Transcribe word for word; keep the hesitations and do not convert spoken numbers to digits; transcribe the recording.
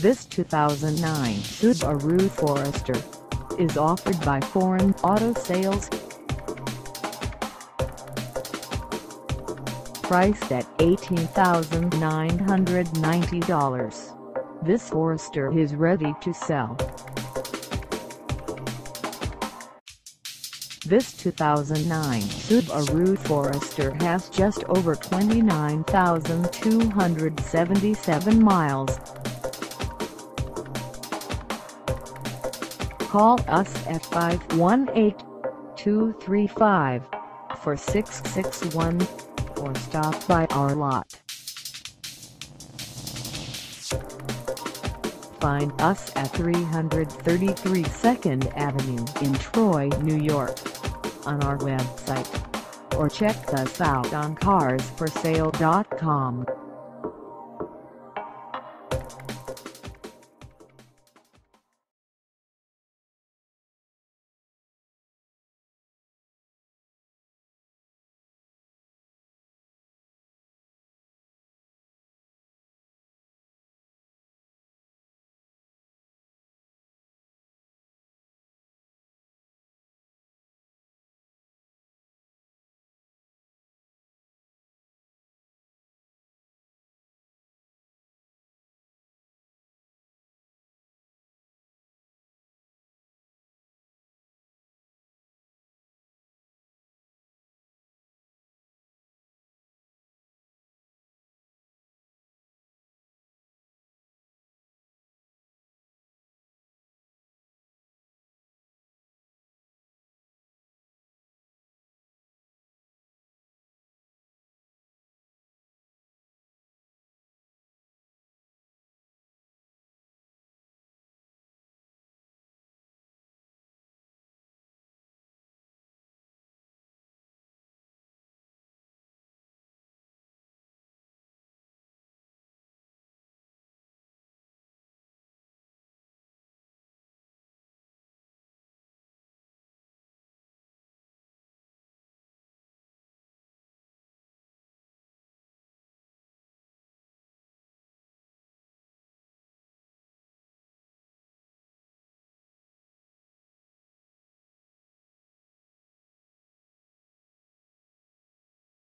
This two thousand nine Subaru Forester is offered by Foreign Auto Sales. Priced at eighteen thousand nine hundred ninety dollars, this Forester is ready to sell. This two thousand nine Subaru Forester has just over twenty-nine thousand two hundred seventy-seven miles. Call us at five one eight, two three five, four six six one or stop by our lot. Find us at three thirty-three second Avenue in Troy, New York, on our website, or check us out on cars for sale dot com.